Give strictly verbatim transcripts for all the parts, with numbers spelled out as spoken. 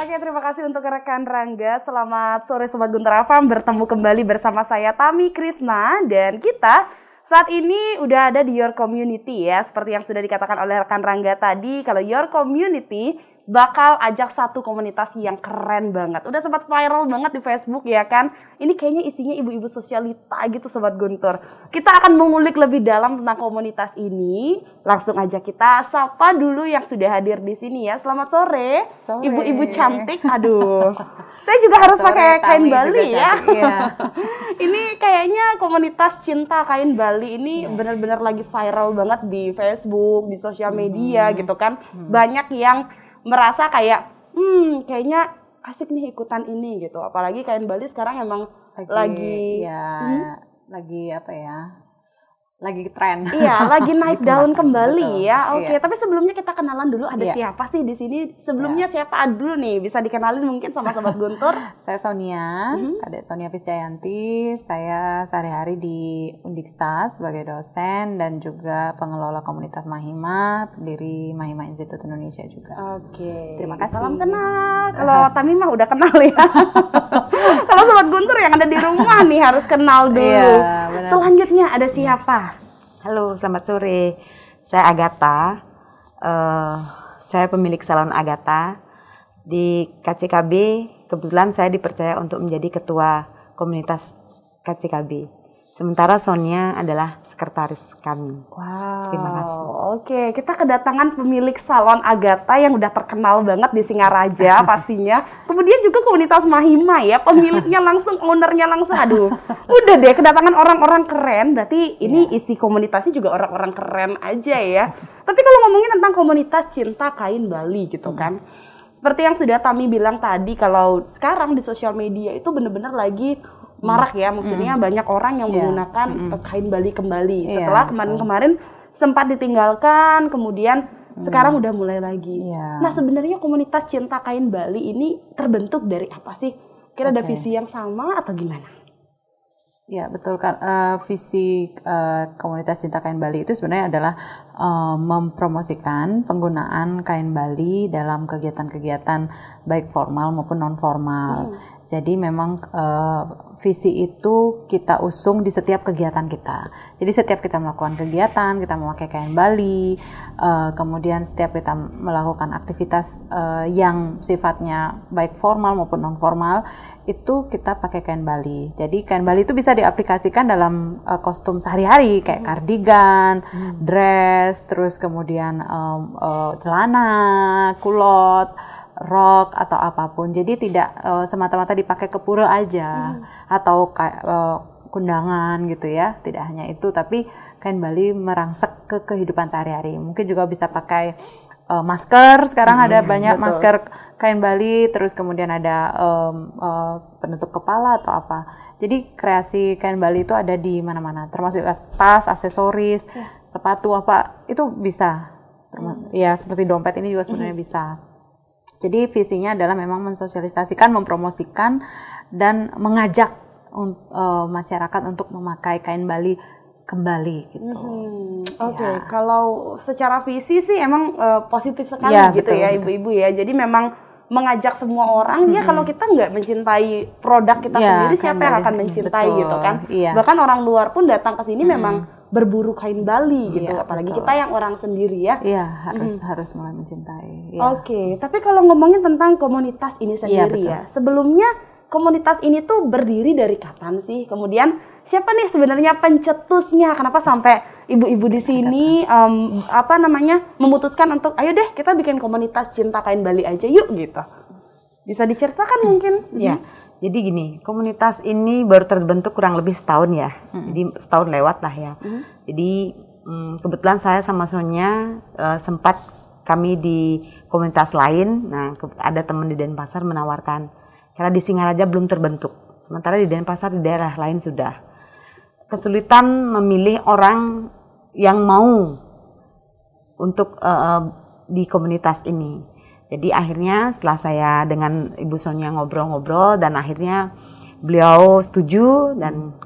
Oke, terima kasih untuk rekan Rangga. Selamat sore Sobat Guntur Afam, bertemu kembali bersama saya Tami Krishna. Dan kita saat ini udah ada di Your Community ya. Seperti yang sudah dikatakan oleh rekan Rangga tadi, kalau Your Community bakal ajak satu komunitas yang keren banget. Udah sempat viral banget di Facebook ya kan. Ini kayaknya isinya ibu-ibu sosialita gitu Sobat Guntur. Kita akan mengulik lebih dalam tentang komunitas ini. Langsung aja kita sapa dulu yang sudah hadir di sini ya. Selamat sore, sore. Ibu-ibu cantik. Aduh, saya juga harus sore, pakai kain Bali ya. Iya. Ini kayaknya komunitas Cinta Kain Bali ini ya, benar-benar lagi viral banget di Facebook, di sosial media hmm. gitu kan. Hmm. Banyak yang merasa kayak, hmm kayaknya asik nih ikutan ini gitu. Apalagi kain Bali sekarang emang lagi, lagi ya, hmm? lagi apa ya, lagi tren. Iya, lagi naik daun kembali. Betul. Ya. Oke, okay. Iya. Tapi sebelumnya kita kenalan dulu. Ada iya. siapa sih di sini? Sebelumnya iya. siapa dulu nih? Bisa dikenalin mungkin sama Sobat Guntur. Saya Sonia, mm-hmm. Kadek Sonia Puspayanti. Saya sehari-hari di Undiksa sebagai dosen dan juga pengelola komunitas Mahima, pendiri Mahima Institute Indonesia juga. Oke. Okay. Terima kasih. Salam kenal. Kalau Tami mah udah kenal ya. Kalau Sobat Guntur yang ada di rumah nih harus kenal dulu. Iya, benar. Selanjutnya ada siapa? Halo, selamat sore. Saya Agatha. Uh, saya pemilik salon Agatha di K C K B. Kebetulan saya dipercaya untuk menjadi ketua komunitas K C K B. Sementara Sonia adalah sekretaris kami. Wow. Terima kasih. Oke, kita kedatangan pemilik salon Agatha yang udah terkenal banget di Singaraja pastinya. Kemudian juga komunitas Mahima ya, pemiliknya langsung, ownernya langsung. Aduh, udah deh kedatangan orang-orang keren. Berarti ini yeah. isi komunitasnya juga orang-orang keren aja ya. Tapi kalau ngomongin tentang komunitas Cinta Kain Bali gitu hmm. kan. Seperti yang sudah Tami bilang tadi, kalau sekarang di sosial media itu bener-bener lagi marak ya, maksudnya mm. banyak orang yang yeah. menggunakan mm. kain Bali kembali yeah, setelah kemarin-kemarin sempat ditinggalkan, kemudian mm. sekarang udah mulai lagi. Yeah. Nah sebenarnya komunitas Cinta Kain Bali ini terbentuk dari apa sih? Kira okay. ada visi yang sama atau gimana? Ya betul kan, uh, visi uh, komunitas Cinta Kain Bali itu sebenarnya adalah uh, mempromosikan penggunaan kain Bali dalam kegiatan-kegiatan baik formal maupun non formal. Hmm. Jadi memang uh, visi itu kita usung di setiap kegiatan kita. Jadi setiap kita melakukan kegiatan, kita memakai kain Bali, uh, kemudian setiap kita melakukan aktivitas uh, yang sifatnya baik formal maupun non formal, itu kita pakai kain Bali. Jadi kain Bali itu bisa diaplikasikan dalam uh, kostum sehari-hari kayak kardigan, hmm. dress, terus kemudian um, uh, celana, kulot, rok atau apapun. Jadi tidak uh, semata-mata dipakai ke pura aja hmm. atau uh, kundangan gitu ya. Tidak hanya itu, tapi kain Bali merangsek ke kehidupan sehari-hari. Mungkin juga bisa pakai uh, masker. Sekarang hmm, ada banyak betul. masker kain Bali, terus kemudian ada um, uh, penutup kepala atau apa. Jadi kreasi kain Bali itu ada di mana-mana. Termasuk tas, aksesoris, hmm. sepatu apa itu bisa. Term- hmm. Ya seperti dompet ini juga sebenarnya hmm. bisa. Jadi visinya adalah memang mensosialisasikan, mempromosikan, dan mengajak un- uh, masyarakat untuk memakai kain Bali kembali gitu. Hmm, Oke, okay. ya. Kalau secara visi sih emang uh, positif sekali ya, gitu betul, ya betul. ibu-ibu ya. Jadi memang mengajak semua orang, mm-hmm. ya kalau kita nggak mencintai produk kita ya, sendiri, siapa Bali yang akan mencintai betul, gitu kan. Iya. Bahkan orang luar pun datang ke sini mm-hmm. memang berburu kain Bali gitu, ya, apalagi betul. kita yang orang sendiri ya. Iya, harus hmm. harus mulai mencintai. Ya. Oke, okay. tapi kalau ngomongin tentang komunitas ini sendiri ya, ya, sebelumnya komunitas ini tuh berdiri dari kapan sih? Kemudian siapa nih sebenarnya pencetusnya? Kenapa sampai ibu-ibu di sini um, apa namanya memutuskan untuk ayo deh kita bikin komunitas Cinta Kain Bali aja yuk gitu? Bisa diceritakan mungkin? Iya. Hmm. Jadi gini, komunitas ini baru terbentuk kurang lebih setahun ya, mm-hmm. jadi setahun lewat lah ya. Mm-hmm. Jadi mm, kebetulan saya sama Sonia uh, sempat kami di komunitas lain, nah ada teman di Denpasar menawarkan, karena di Singaraja belum terbentuk, sementara di Denpasar di daerah lain sudah. Kesulitan memilih orang yang mau untuk uh, di komunitas ini. Jadi akhirnya setelah saya dengan Ibu Sonia ngobrol-ngobrol dan akhirnya beliau setuju dan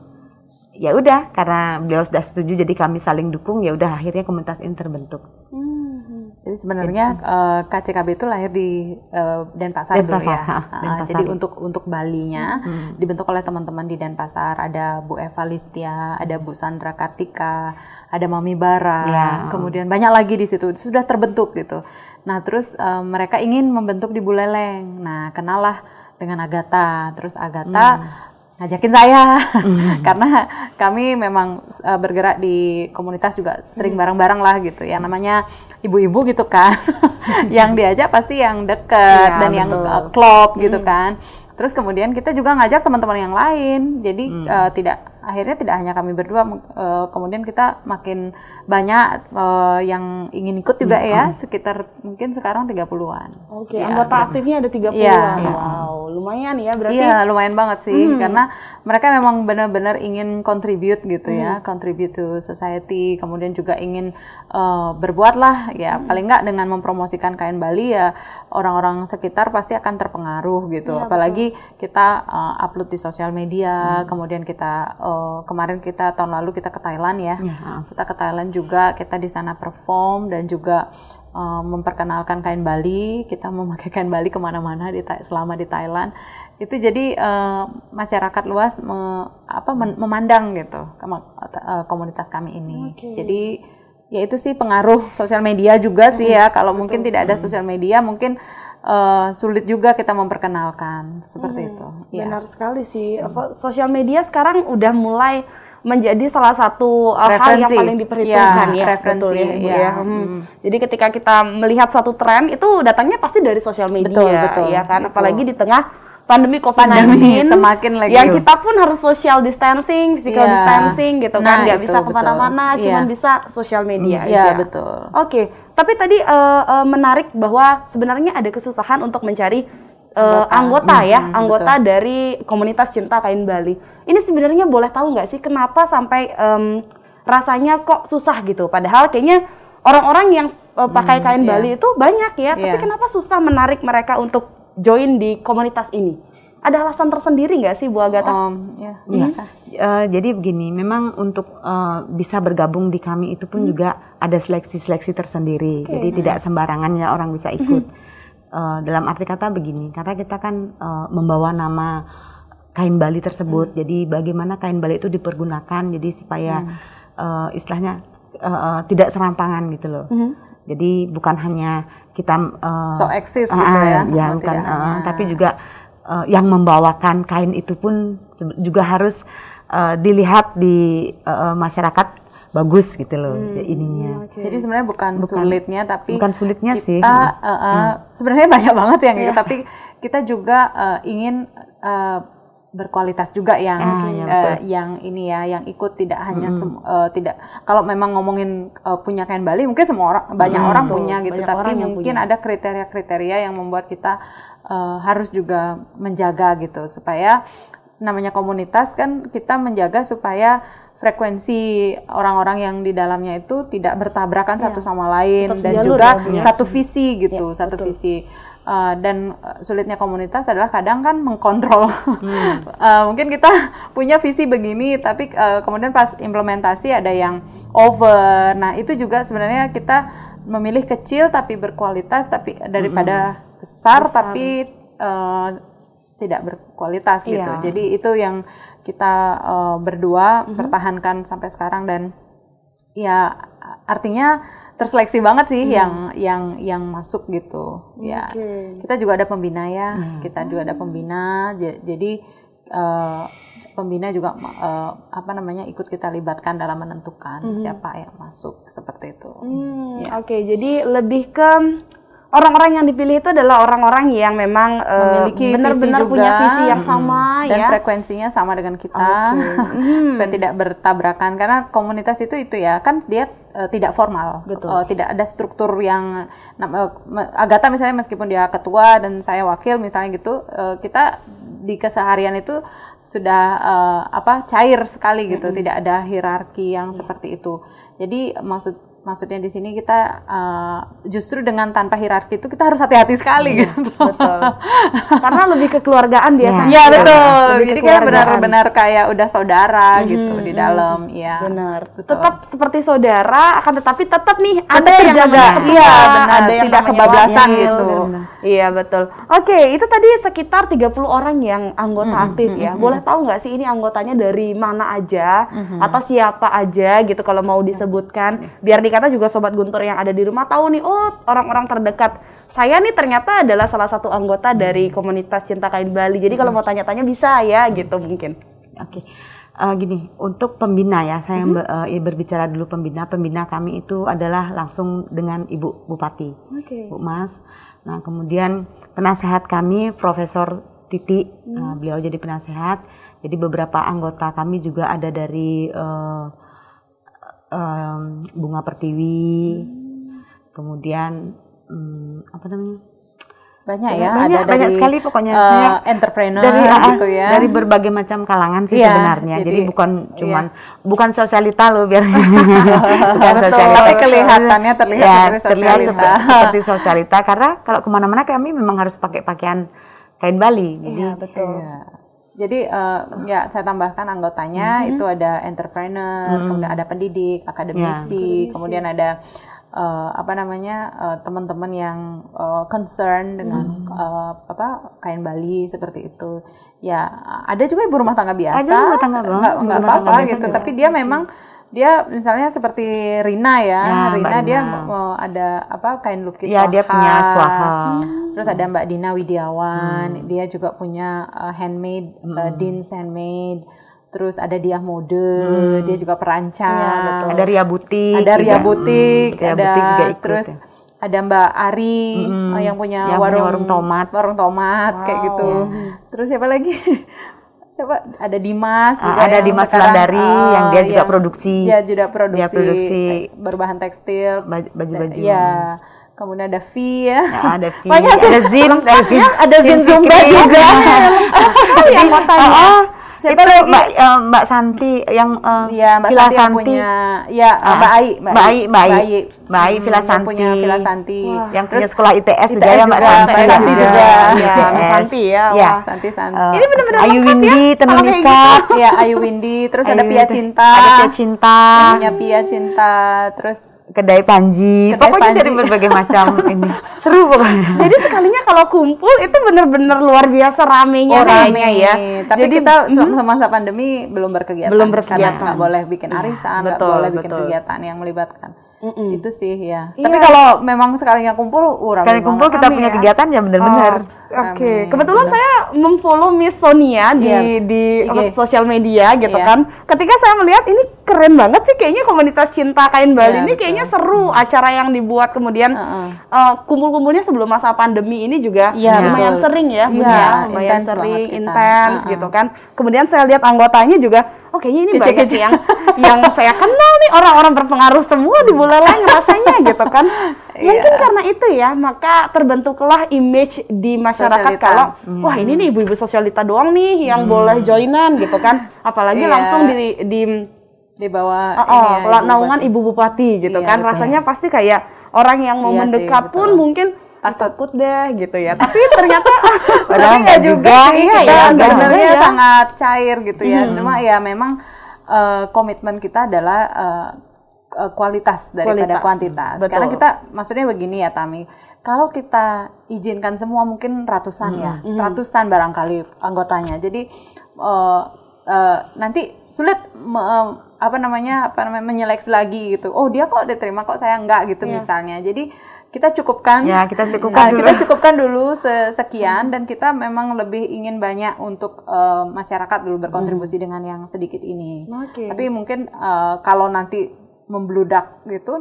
ya udah karena beliau sudah setuju jadi kami saling dukung ya udah akhirnya komunitas ini terbentuk. Hmm. Jadi sebenarnya uh, K C K B itu lahir di uh, Denpasar, Denpasar dulu ya. Ha, Denpasar. Uh, jadi untuk untuk Balinya hmm. dibentuk oleh teman-teman di Denpasar. Ada Bu Eva Listia, ada Bu Sandra Kartika, ada Mami Bara, ya. Kemudian banyak lagi di situ sudah terbentuk gitu. Nah terus uh, mereka ingin membentuk di Buleleng. Nah kenalah dengan Agatha. Terus Agatha hmm. ngajakin saya mm. karena kami memang uh, bergerak di komunitas juga sering bareng-bareng lah gitu ya, namanya ibu-ibu gitu kan yang diajak pasti yang deket ya, dan betul. Yang uh, klop mm. gitu kan. Terus kemudian kita juga ngajak teman-teman yang lain, jadi hmm. uh, tidak akhirnya tidak hanya kami berdua, uh, kemudian kita makin banyak uh, yang ingin ikut juga hmm. ya, sekitar mungkin sekarang tiga puluhan. Oke, okay, ya, anggota sekarang. Aktifnya ada tiga puluhan. Ya, wow, ya. Lumayan ya berarti. Iya, lumayan banget sih, hmm. karena mereka memang benar-benar ingin contribute gitu hmm. ya, contribute to society, kemudian juga ingin uh, berbuat lah ya, hmm. paling nggak dengan mempromosikan kain Bali ya, orang-orang sekitar pasti akan terpengaruh gitu, ya, apalagi kita uh, upload di sosial media, hmm. kemudian kita uh, kemarin kita tahun lalu kita ke Thailand ya, ya. Kita ke Thailand juga, kita di sana perform dan juga uh, memperkenalkan kain Bali, kita memakai kain Bali kemana-mana di selama di Thailand. Itu jadi uh, masyarakat luas me, apa, memandang gitu komunitas kami ini. Okay. Jadi ya itu sih pengaruh sosial media juga sih ya. Kalau betul. Mungkin tidak ada sosial media mungkin Uh, sulit juga kita memperkenalkan seperti hmm, itu. Benar ya. Sekali sih. Hmm. Sosial media sekarang udah mulai menjadi salah satu uh, hal yang paling diperhitungkan ya, ya referensi betul ya, Ibu, ya. Ya. Hmm. Hmm. Jadi ketika kita melihat satu tren itu datangnya pasti dari sosial media, betul, betul, ya kan. Betul. Apalagi di tengah pandemi COVID sembilan belas, semakin lagi yang kita pun harus social distancing, physical yeah. distancing gitu nah, kan, nggak bisa kemana-mana, yeah. cuman bisa social media mm, aja. Yeah, betul. Oke, okay. Tapi tadi uh, uh, menarik bahwa sebenarnya ada kesusahan untuk mencari uh, anggota mm, ya, mm, anggota betul. Dari komunitas Cinta Kain Bali. Ini sebenarnya boleh tahu nggak sih kenapa sampai um, rasanya kok susah gitu? Padahal kayaknya orang-orang yang uh, pakai mm, kain yeah. Bali itu banyak ya, yeah. tapi kenapa susah menarik mereka untuk join di komunitas ini? Ada alasan tersendiri nggak sih Bu Agatha? Um, ya, hmm. uh, jadi begini, memang untuk uh, bisa bergabung di kami itu pun hmm. juga ada seleksi-seleksi tersendiri. Okay. Jadi hmm. tidak sembarangan ya orang bisa ikut. Hmm. Uh, dalam arti kata begini, karena kita kan uh, membawa nama kain Bali tersebut. Hmm. Jadi bagaimana kain Bali itu dipergunakan, jadi supaya hmm. uh, istilahnya uh, uh, tidak serampangan gitu loh. Hmm. Jadi bukan hanya kita uh, so eksis uh, gitu ya, ya oh, bukan, uh, tapi juga uh, yang membawakan kain itu pun juga harus uh, dilihat di uh, masyarakat bagus gitu loh hmm. ininya. Okay. Jadi sebenarnya bukan, bukan sulitnya, tapi bukan sulitnya kita, sih. Uh, uh, hmm. Sebenarnya banyak banget yang yeah. gitu, tapi kita juga uh, ingin uh, berkualitas juga yang ah, ya, uh, yang ini ya, yang ikut tidak hanya mm. sem, uh, tidak kalau memang ngomongin uh, punya kain Bali mungkin semua orang banyak mm, orang betul. Punya gitu, banyak tapi mungkin punya. Ada kriteria-kriteria yang membuat kita uh, harus juga menjaga gitu supaya namanya komunitas kan kita menjaga supaya frekuensi orang-orang yang di dalamnya itu tidak bertabrakan ya. Satu sama lain dan juga ya, satu visi gitu, ya, satu betul. Visi. Uh, dan sulitnya komunitas adalah kadang kan mengkontrol. Hmm. uh, mungkin kita punya visi begini, tapi uh, kemudian pas implementasi ada yang over. Nah itu juga sebenarnya kita memilih kecil tapi berkualitas, tapi daripada hmm. besar, besar tapi uh, tidak berkualitas gitu. Yes. Jadi itu yang kita uh, berdua hmm. pertahankan sampai sekarang dan ya artinya terseleksi banget sih hmm. yang yang yang masuk gitu okay. ya kita juga ada pembina ya hmm. kita juga ada pembina jadi uh, pembina juga uh, apa namanya ikut kita libatkan dalam menentukan hmm. siapa yang masuk seperti itu hmm. ya. Oke okay, jadi lebih ke orang-orang yang dipilih itu adalah orang-orang yang memang uh, benar-benar punya visi yang sama hmm. dan ya. Frekuensinya sama dengan kita okay. hmm. supaya tidak bertabrakan karena komunitas itu itu ya kan dia uh, tidak formal, uh, tidak ada struktur yang uh, Agatha misalnya meskipun dia ketua dan saya wakil misalnya gitu uh, kita di keseharian itu sudah uh, apa cair sekali gitu, mm-hmm. tidak ada hierarki yang yeah. seperti itu. Jadi maksud Maksudnya di sini kita uh, justru dengan tanpa hierarki itu kita harus hati-hati sekali hmm, gitu. Betul. Karena lebih kekeluargaan biasanya. Iya betul. Lebih jadi kita benar-benar kayak udah saudara hmm, gitu di dalam. Iya. Hmm, benar. Betul. Tetap seperti saudara, akan tetapi tetap nih ada yang jaga. Iya benar. Ada yang tidak kebablasan ya, gitu. Iya betul. Oke, itu tadi sekitar tiga puluh orang yang anggota hmm, aktif hmm, ya. Hmm. Boleh tahu nggak sih ini anggotanya dari mana aja hmm, atau siapa aja gitu kalau mau disebutkan biar di Kata juga Sobat Guntur yang ada di rumah tahu nih, oh orang-orang terdekat saya nih ternyata adalah salah satu anggota dari komunitas Cinta Kain Bali. Jadi kalau mau tanya-tanya bisa ya gitu mungkin. Oke, okay. uh, gini untuk pembina ya saya hmm. ber, uh, berbicara dulu pembina. Pembina kami itu adalah langsung dengan Ibu Bupati, okay. Bu Mas. Nah kemudian penasehat kami Profesor Titi, hmm. uh, beliau jadi penasehat. Jadi beberapa anggota kami juga ada dari uh, Um, Bunga Pertiwi, hmm. kemudian um, apa namanya banyak ya, banyak, ada banyak dari, sekali pokoknya uh, entrepreneur dari, gitu ya, dari berbagai macam kalangan sih yeah, sebenarnya. Jadi, jadi bukan cuman yeah. bukan sosialita loh biar, bukan sosialita, tapi kelihatannya terlihat ya, seperti sosialita. Terlihat seperti sosialita karena kalau kemana-mana kami memang harus pakai pakaian kain Bali. Jadi yeah, betul. Yeah. Jadi uh, ya saya tambahkan anggotanya mm-hmm. itu ada entrepreneur, mm-hmm. kemudian ada pendidik, akademisi, yeah. kemudian ada uh, apa namanya uh, teman-teman yang uh, concern dengan mm-hmm. uh, apa kain Bali seperti itu. Ya ada juga ibu rumah tangga biasa, ada rumah tangga nggak nggak apa-apa gitu. Juga. Tapi dia memang dia misalnya seperti Rina ya, ya Rina dia mau ada apa kain lukis ya, swaha. Dia punya swaha. Hmm. Terus ada Mbak Dina Widiawan, hmm. dia juga punya uh, handmade, hmm. uh, dins handmade. Terus ada Diah Mode, hmm. dia juga perancang. Ya, ada Ria Butik, ada Ria Butik, hmm. ada Butik juga ikut, terus ya. Ada Mbak Ari hmm. yang punya yang warung, warung tomat, warung tomat wow. kayak gitu. Hmm. Terus siapa lagi? Siapa? Ada Dimas juga ada Dimas Wulandari uh, yang dia juga yang, produksi dia juga produksi, dia produksi berbahan tekstil baju-baju ya kemudian ada V ya, ya ada V banyak ada Zin ada Zin ada Zin Zumba juga yang mau tanya oh, oh. Siapa itu Mbak, uh, Mbak Santi yang uh, ya, Mbak Fila Santi, Santi punya ya ah, Mbak Ai Mbak Ai Mbak Ai Mbak Ai Fila Santi punya Fila Santi wah. Yang punya sekolah I T S Jaya Mbak Santi Mbak Santi juga ya Mbak Santi ya wah Santi Santi uh, ini benar-benar Ayu Windy ya, teman nikah gitu. Ya Ayu Windy terus Ayu ada Pia Cinta ada Pia Cinta punya Pia Cinta terus Kedai Panji, Kedai pokoknya Panji. Dari berbagai macam ini seru pokoknya. Jadi sekalinya kalau kumpul itu benar-benar luar biasa ramenya, oh, ramenya ya. Tapi jadi, kita mm-hmm. semasa pandemi belum berkegiatan, belum berkegiatan. Karena nggak boleh bikin arisan, nggak ya, boleh betul. Bikin kegiatan yang melibatkan. Mm-mm. Itu sih ya. Iya. Tapi kalau memang sekalinya kumpul, uh, sekali kumpul kita punya ya. Kegiatan ya benar-benar. Oh. Oke, okay. Kebetulan betul. Saya memfollow Miss Sonia di yeah. di okay. sosial media gitu yeah. kan. Ketika saya melihat ini keren banget sih kayaknya komunitas Cinta Kain Bali yeah, ini betul. Kayaknya seru acara yang dibuat kemudian uh-uh. uh, kumpul-kumpulnya sebelum masa pandemi ini juga yeah, lumayan betul. Sering ya, yeah, ya lumayan intense sering, intens uh-uh. gitu kan. Kemudian saya lihat anggotanya juga oh kayaknya ini kece-kece. Banyak yang yang saya kenal nih orang-orang berpengaruh semua di Buleleng rasanya gitu kan. Mungkin yeah. karena itu ya maka terbentuklah image di masyarakat sosialita. Kalau hmm. wah ini nih ibu-ibu sosialita doang nih yang hmm. boleh joinan gitu kan. Apalagi yeah. langsung di di di bawah oh, ya, naungan ibu bupati gitu yeah, kan. Betul. Rasanya pasti kayak orang yang mau yeah, mendekat sih, pun betul. Mungkin takut deh gitu ya tapi ternyata tapi nggak juga, juga iya, kita iya, sebenarnya iya. sangat cair gitu ya hmm. cuma ya memang uh, komitmen kita adalah uh, kualitas daripada kualitas. Kuantitas betul. Karena kita maksudnya begini ya Tami kalau kita izinkan semua mungkin ratusan hmm. ya hmm. ratusan barangkali anggotanya jadi uh, uh, nanti sulit uh, apa namanya apa namanya menyeleksi lagi gitu oh dia kok diterima kok saya enggak gitu yeah. misalnya jadi kita cukupkan ya kita cukupkan nah, dulu. Kita cukupkan dulu sekian hmm. dan kita memang lebih ingin banyak untuk uh, masyarakat dulu berkontribusi hmm. dengan yang sedikit ini okay. tapi mungkin uh, kalau nanti membludak gitu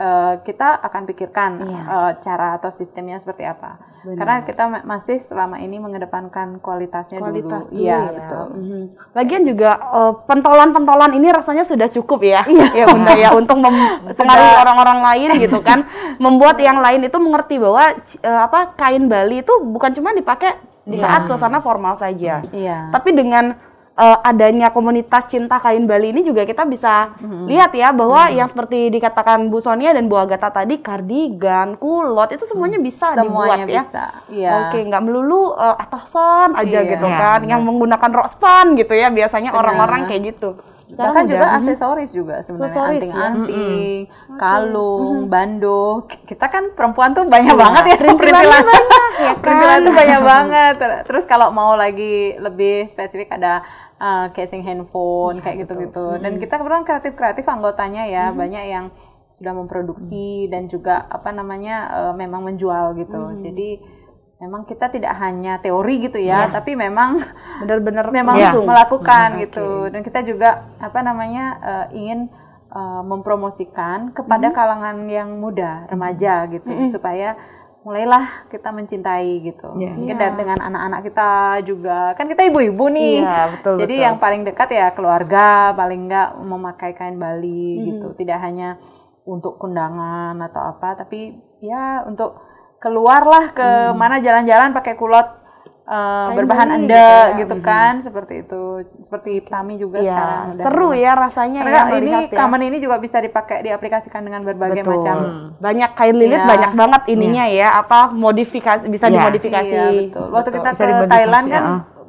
uh, kita akan pikirkan yeah. uh, cara atau sistemnya seperti apa benar. Karena kita masih selama ini mengedepankan kualitasnya kualitas dulu, dulu ya, ya betul mm-hmm. lagian juga uh, pentolan-pentolan ini rasanya sudah cukup ya ya bunda ya untuk mempengaruhi orang-orang lain gitu kan membuat yang lain itu mengerti bahwa uh, apa kain Bali itu bukan cuma dipakai di saat yeah. suasana formal saja yeah. tapi dengan uh, adanya komunitas Cinta Kain Bali ini juga kita bisa mm-hmm. lihat ya bahwa mm-hmm. yang seperti dikatakan Bu Sonia dan Bu Agatha tadi, kardigan, kulot itu semuanya bisa semuanya dibuat bisa. Ya. Yeah. Oke, nggak melulu uh, atasan aja yeah. gitu kan, yeah. yang menggunakan rokspan gitu ya biasanya bener. Orang-orang kayak gitu. Sekarang bahkan juga mm-hmm. aksesoris juga sebenarnya, anting-anting, ya? mm-hmm. kalung, mm-hmm. bando. Kita kan perempuan tuh banyak ya, banget ya perintilan. Perintilan tuh banyak banget. Terus kalau mau lagi lebih spesifik ada uh, casing handphone kayak gitu-gitu. Mm-hmm. Dan kita kebetulan kreatif-kreatif anggotanya ya, mm-hmm. banyak yang sudah memproduksi mm-hmm. dan juga apa namanya uh, memang menjual gitu. Mm-hmm. Jadi memang kita tidak hanya teori gitu ya, ya. Tapi memang benar-benar memang ya. melakukan hmm, gitu. Okay. Dan kita juga apa namanya uh, ingin uh, mempromosikan kepada hmm. kalangan yang muda, remaja gitu, hmm. supaya mulailah kita mencintai gitu. Ya. Mungkin ya. dengan anak-anak kita juga, kan kita ibu-ibu nih. Ya, betul, jadi betul. Yang paling dekat ya keluarga, paling enggak memakai kain Bali hmm. gitu. Tidak hanya untuk kondangan atau apa, tapi ya untuk keluarlah ke hmm. mana jalan-jalan pakai kulot uh, berbahan endek gitu, ya. gitu kan hmm. seperti itu, seperti Tami juga ya, sekarang seru ya rasanya ya, ini kamen ya. Ini juga bisa dipakai diaplikasikan dengan berbagai betul. Macam banyak kain lilit ya. Banyak banget ininya ya, ya apa modifikasi bisa ya. dimodifikasi ya, betul. Waktu betul. kita bisa ke Thailand ya. Kan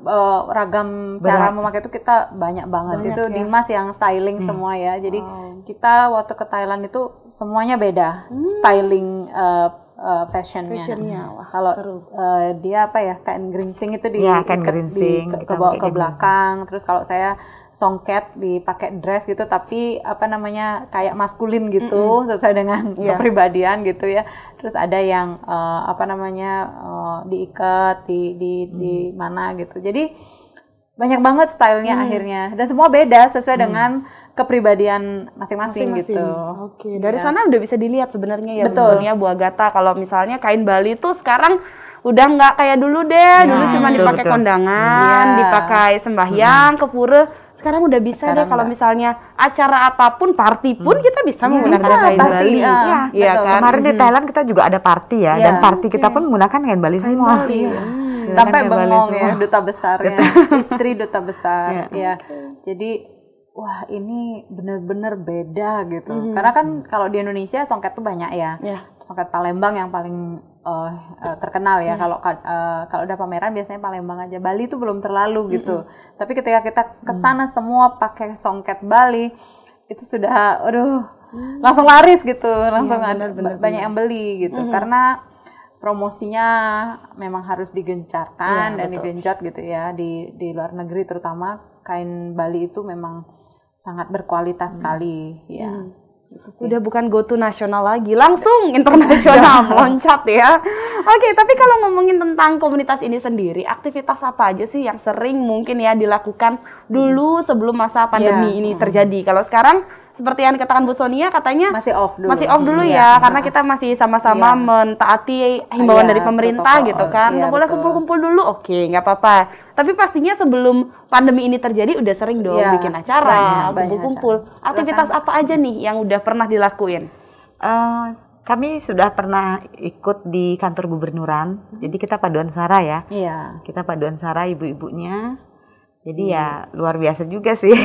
uh, ragam berat. Cara memakai itu kita banyak banget banyak, itu ya. Dimas yang styling hmm. semua ya, jadi oh. kita waktu ke Thailand itu semuanya beda hmm. styling uh, Uh, fashionnya. Fashionnya. Wah, kalau uh, dia apa ya kain geringsing itu di, ya, kain ikat, geringsing, di ke, ke, ke belakang. Terus kalau saya songket dipakai dress gitu, tapi apa namanya kayak maskulin gitu mm-hmm. sesuai dengan yeah. kepribadian gitu ya. Terus ada yang uh, apa namanya uh, diikat di di, mm. di mana gitu. Jadi banyak banget stylenya hmm. akhirnya, dan semua beda sesuai hmm. dengan kepribadian masing-masing, masing-masing. Gitu. Oke, dari ya. Sana udah bisa dilihat sebenarnya ya, misalnya Bu Agatha kalau misalnya kain Bali tuh sekarang udah nggak kayak dulu deh, nah, dulu cuma betul, dipakai betul. kondangan, ya. dipakai sembahyang, hmm. kepura. Sekarang udah bisa sekarang deh kalau misalnya acara apapun, party pun hmm. kita bisa ya, menggunakan bisa, kain Bali. Ya, ya, ya kan? Kemarin di Thailand kita juga ada party ya, ya. dan party kita ya. pun menggunakan kain Bali kain semua. Bali, ya. Ya, sampai bengong ya, duta besarnya, istri duta besar ya. ya. Okay. Jadi wah ini benar-benar beda gitu. Mm-hmm. Karena kan kalau di Indonesia songket tuh banyak ya. Yeah. Songket Palembang yang paling uh, uh, terkenal ya. Kalau yeah. uh, kalau udah pameran biasanya Palembang aja. Bali tuh belum terlalu gitu. Mm-hmm. Tapi ketika kita kesana mm. semua pakai songket Bali itu sudah, aduh, mm. langsung laris gitu, langsung yeah, bener, ada bener, banyak bener. yang beli gitu. Mm-hmm. Karena promosinya memang harus digencarkan ya, dan betul. digenjot gitu ya di di luar negeri, terutama kain Bali itu memang sangat berkualitas sekali hmm. ya. Hmm. Itu sih. Udah bukan go to nasional lagi, langsung internasional loncat ya. Oke, tapi kalau ngomongin tentang komunitas ini sendiri, aktivitas apa aja sih yang sering mungkin ya dilakukan dulu sebelum masa pandemi yeah. ini hmm. terjadi? Kalau sekarang seperti yang dikatakan Bu Sonia katanya masih off dulu, masih off dulu hmm, ya, ya karena kita masih sama-sama ya. mentaati himbauan ya, dari pemerintah betul, gitu kan. Ya, boleh betul. kumpul-kumpul dulu, oke, nggak apa-apa. Tapi pastinya sebelum pandemi ini terjadi udah sering dong ya, bikin acara, banyak, kumpul-kumpul. Banyak acara. Aktivitas Lekan. apa aja nih yang udah pernah dilakuin? Uh, Kami sudah pernah ikut di kantor gubernuran, hmm. jadi kita paduan suara ya. Iya. Kita paduan suara ibu-ibunya, jadi hmm. ya luar biasa juga sih.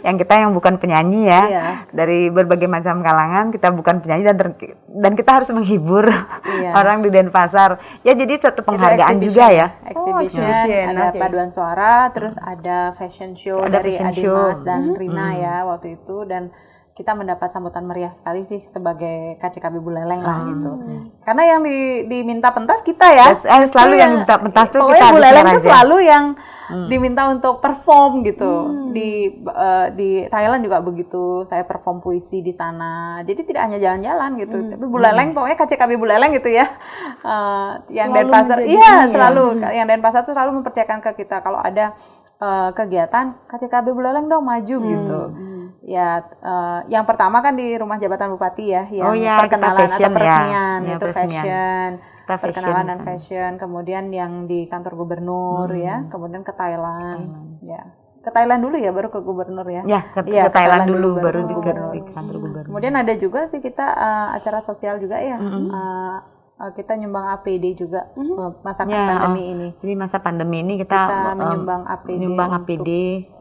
Yang kita yang bukan penyanyi ya, iya. dari berbagai macam kalangan, kita bukan penyanyi dan ter- dan kita harus menghibur iya. orang di Denpasar. Ya jadi suatu penghargaan juga ya. Oh, exhibition, ada okay. paduan suara, terus ada fashion show ada dari fashion Dimas show. dan hmm. Rina ya waktu itu, dan kita mendapat sambutan meriah sekali sih sebagai K C K B Buleleng lah hmm. gitu. Karena yang di, diminta pentas kita ya. Eh, selalu yang minta pentas tuh kita. Buleleng tuh selalu yang hmm. diminta untuk perform gitu. Hmm. Di uh, di Thailand juga begitu. Saya perform puisi di sana. Jadi tidak hanya jalan-jalan gitu. Hmm. Tapi Buleleng hmm. pokoknya K C K B Buleleng gitu ya. Uh, yang Denpasar iya ya. selalu hmm. yang Denpasar tuh selalu mempercayakan ke kita kalau ada uh, kegiatan K C K B Buleleng dong maju hmm. gitu. Ya, uh, yang pertama kan di rumah jabatan bupati ya, yang oh ya, perkenalan fashion, atau peresmian ya. Ya, itu peresmian. fashion, fashion perkenalan dan fashion. Kemudian yang di kantor gubernur hmm. ya, kemudian ke Thailand, hmm. ya, ke Thailand dulu ya, baru ke gubernur ya. Ya, ke, ya, ke, ke Thailand, Thailand dulu, dulu baru, baru di, ke, di kantor gubernur. Kemudian ada juga sih kita uh, acara sosial juga ya, hmm. uh, kita nyumbang A P D juga mm-hmm. masa ya, pandemi oh. ini. Jadi masa pandemi ini kita, kita menyumbang A P D, menyumbang A P D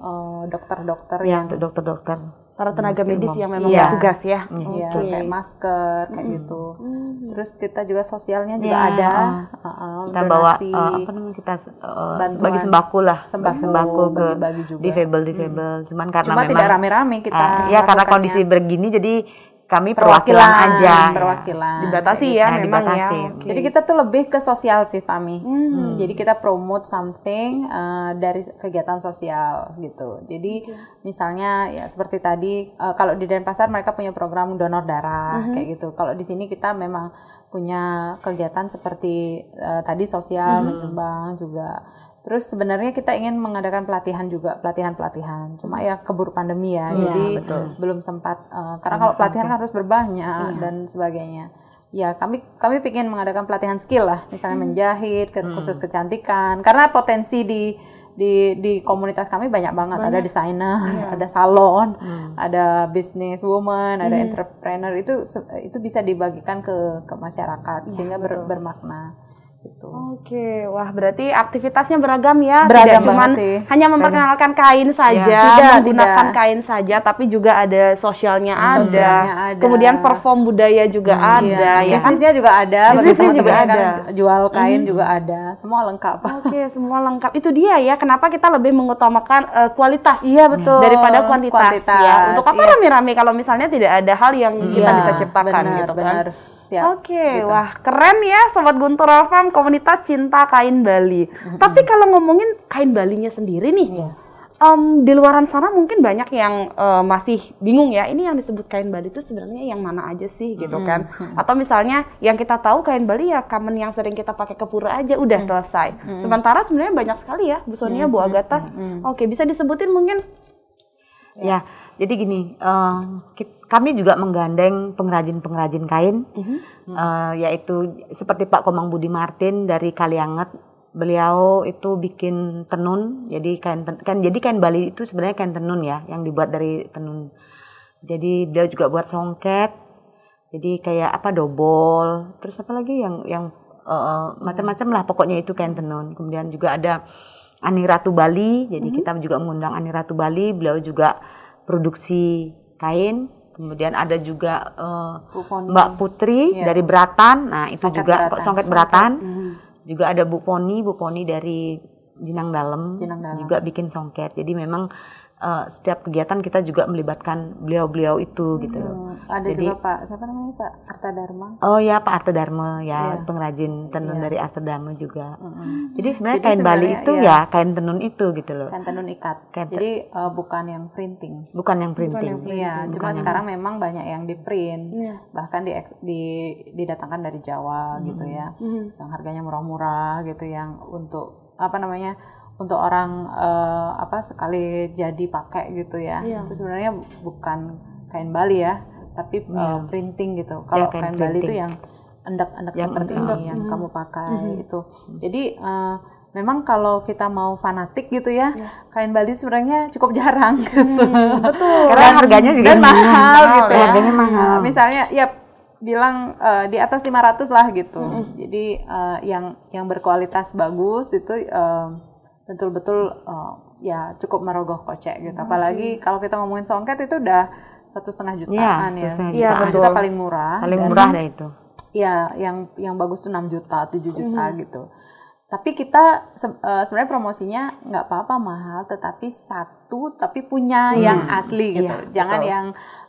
untuk dokter-dokter uh, ya, yang dokter-dokter para tenaga medis yang memang ya. tugas ya, ya okay. kayak masker kayak mm-hmm. gitu. Mm-hmm. Terus kita juga sosialnya juga ya. ada. Uh, uh, kita bawa uh, apa namanya kita uh, bagi sembako lah, sembako, sembako ke difabel difabel. Hmm. Cuman karena Cuma memang tidak rame-rame kita. Uh, ya karena kondisi begini jadi kami perwakilan, perwakilan aja, perwakilan. Dibatasi ya, nah, memang dibatasi. Ya. Okay. Jadi kita tuh lebih ke sosial sih, Tami. Hmm. Jadi kita promote something uh, dari kegiatan sosial gitu. Jadi hmm. misalnya ya seperti tadi, uh, kalau di Denpasar mereka punya program donor darah hmm. kayak gitu. Kalau di sini kita memang punya kegiatan seperti uh, tadi sosial, hmm. menyumbang juga. Terus sebenarnya kita ingin mengadakan pelatihan juga, pelatihan-pelatihan. Cuma ya keburu pandemi ya, ya jadi betul. belum sempat. Uh, karena kalau pelatihan kan harus berbanyak ya. dan sebagainya. Ya kami kami ingin mengadakan pelatihan skill lah, misalnya hmm. menjahit, kursus hmm. kecantikan. Karena potensi di di di komunitas kami banyak banget. Banyak. Ada desainer, ya. ada salon, hmm. ada business woman, hmm. ada entrepreneur. Itu itu bisa dibagikan ke ke masyarakat ya, sehingga ber, bermakna. Gitu. Oke, wah berarti aktivitasnya beragam ya, beragam tidak cuma hanya memperkenalkan kain saja, ya, tidak, menggunakan tidak. kain saja, tapi juga ada sosialnya, sosialnya ada. ada, kemudian perform budaya juga hmm, ada, iya. ya bisnisnya kan? juga ada, bisnisnya juga ada, jual kain hmm. juga ada, semua lengkap. Oke, semua lengkap. Itu dia ya, kenapa kita lebih mengutamakan uh, kualitas, iya betul, daripada kuantitas. kuantitas ya. Untuk apa iya. rame-rame kalau misalnya tidak ada hal yang hmm. kita ya, bisa ciptakan, benar, gitu kan? Benar. Oke, okay, gitu. Wah keren ya Sobat Guntur Farm, komunitas Cinta Kain Bali. Mm-hmm. Tapi kalau ngomongin kain Balinya sendiri nih, yeah. um, di luaran sana mungkin banyak yang uh, masih bingung ya, ini yang disebut kain Bali itu sebenarnya yang mana aja sih gitu mm-hmm. kan. Atau misalnya yang kita tahu kain Bali ya common yang sering kita pakai ke pura aja, udah mm-hmm. selesai. Mm-hmm. Sementara sebenarnya banyak sekali ya, Bu Sonia, mm-hmm. Bu Agatha. Mm-hmm. Oke, okay, bisa disebutin mungkin? Ya, yeah. Jadi gini, uh, kita Kami juga menggandeng pengrajin-pengrajin kain, uh-huh. uh, yaitu seperti Pak Komang Budi Martin dari Kalianget. Beliau itu bikin tenun, jadi kain kan jadi kain Bali itu sebenarnya kain tenun ya, yang dibuat dari tenun. Jadi beliau juga buat songket, jadi kayak apa dobol, terus apa lagi yang yang uh, macam-macam lah, pokoknya itu kain tenun. Kemudian juga ada Ani Ratu Bali, jadi uh-huh. kita juga mengundang Ani Ratu Bali, beliau juga produksi kain. Kemudian ada juga uh, Mbak Putri ya. dari Beratan, nah itu songket juga Beratan. songket Beratan. Hmm. Juga ada Bu Poni, Bu Poni dari Jinang Dalem, Jinang Dalem. juga bikin songket. Jadi memang uh, setiap kegiatan kita juga melibatkan beliau-beliau itu hmm. gitu loh. Ada Jadi, juga Pak, siapa namanya Pak Artadharma? Oh ya Pak Artadharma ya, ya. pengrajin tenun ya. dari Artadharma juga. Hmm. Jadi sebenarnya Jadi kain sebenarnya, Bali itu ya. ya kain tenun itu gitu loh. Kain tenun ikat. Kain te- Jadi uh, bukan yang printing. Bukan yang printing. Iya, cuma yang sekarang yang... memang banyak yang di print, ya. bahkan di, di didatangkan dari Jawa hmm. gitu ya, hmm. yang harganya murah-murah gitu, yang untuk apa namanya? Untuk orang uh, apa sekali jadi pakai gitu ya. Iya. Itu sebenarnya bukan kain Bali ya, tapi uh, printing gitu. Kalau ya, kain, kain Bali itu yang endek-endek yang seperti ini endek. yang mm-hmm. kamu pakai mm-hmm. itu. Jadi uh, memang kalau kita mau fanatik gitu ya, yeah. kain Bali sebenarnya cukup jarang gitu. Mm, betul. Karena dan, harganya juga dan mahal gitu. Ya. Harganya mahal. Nah, misalnya ya bilang uh, di atas lima ratus lah gitu. Mm-hmm. Jadi uh, yang yang berkualitas bagus itu uh, betul-betul uh, ya cukup merogoh kocek gitu. Hmm. Apalagi kalau kita ngomongin songket itu udah satu setengah jutaan ya. Iya, satu juta paling murah. Paling dan, murah deh itu. Iya, yang yang bagus tuh enam juta, tujuh juta hmm. gitu. Tapi kita se- uh, sebenarnya promosinya nggak apa-apa mahal, tetapi satu tapi punya hmm. yang asli gitu. Ya, Jangan betul. yang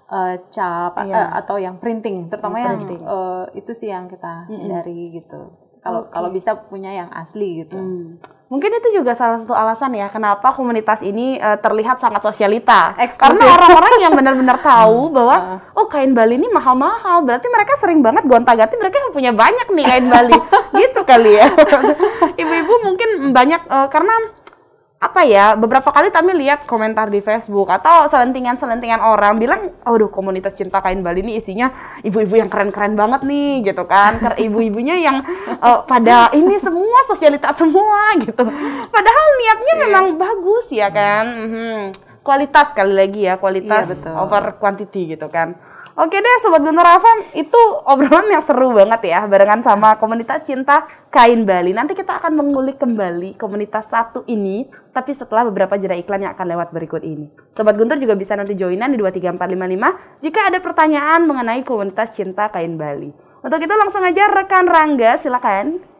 Uh, cap ya. uh, atau yang printing, terutama yang, printing. yang uh, itu sih yang kita hindari hmm. gitu. Kalau okay. kalau bisa punya yang asli gitu. Hmm. Mungkin itu juga salah satu alasan ya kenapa komunitas ini uh, terlihat sangat sosialita. Eksklusif. Karena orang-orang yang benar-benar tahu bahwa oh kain Bali ini mahal-mahal, berarti mereka sering banget gonta-ganti, mereka punya banyak nih kain Bali. Gitu kali ya. Ibu-ibu mungkin banyak uh, karena apa ya, beberapa kali kami lihat komentar di Facebook atau selentingan-selentingan orang bilang, aduh komunitas Cinta Kain Bali ini isinya ibu-ibu yang keren-keren banget nih gitu kan, ibu-ibunya yang uh, pada ini semua sosialita semua gitu, padahal niatnya yeah. memang bagus ya kan, hmm. kualitas sekali lagi ya, kualitas yeah, over quantity gitu kan. Oke deh Sobat Guntur Afam, itu obrolan yang seru banget ya barengan sama komunitas Cinta Kain Bali. Nanti kita akan mengulik kembali komunitas satu ini, tapi setelah beberapa jeda iklan yang akan lewat berikut ini. Sobat Guntur juga bisa nanti joinan di dua tiga empat lima lima jika ada pertanyaan mengenai komunitas Cinta Kain Bali. Untuk itu langsung aja rekan Rangga, silakan.